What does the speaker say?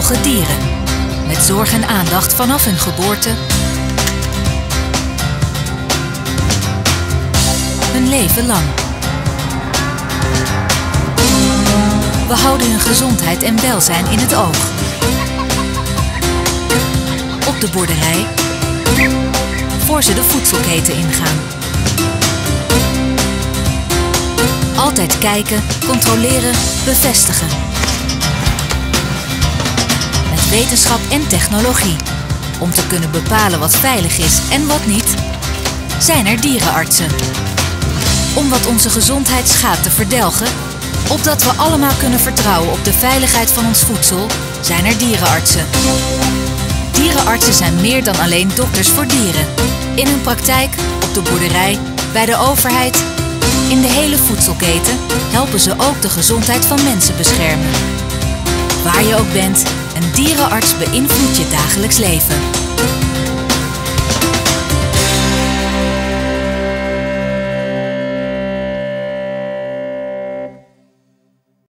hoge dieren. Met zorg en aandacht vanaf hun geboorte, hun leven lang. We houden hun gezondheid en welzijn in het oog. Op de boerderij, voor ze de voedselketen ingaan. Altijd kijken, controleren, bevestigen. Met wetenschap en technologie. Om te kunnen bepalen wat veilig is en wat niet, zijn er dierenartsen. Om wat onze gezondheid schaadt te verdelgen, opdat we allemaal kunnen vertrouwen op de veiligheid van ons voedsel, zijn er dierenartsen. Dierenartsen zijn meer dan alleen dokters voor dieren. In hun praktijk, op de boerderij, bij de overheid, in de hele voedselketen helpen ze ook de gezondheid van mensen beschermen. Waar je ook bent, een dierenarts beïnvloedt je dagelijks leven.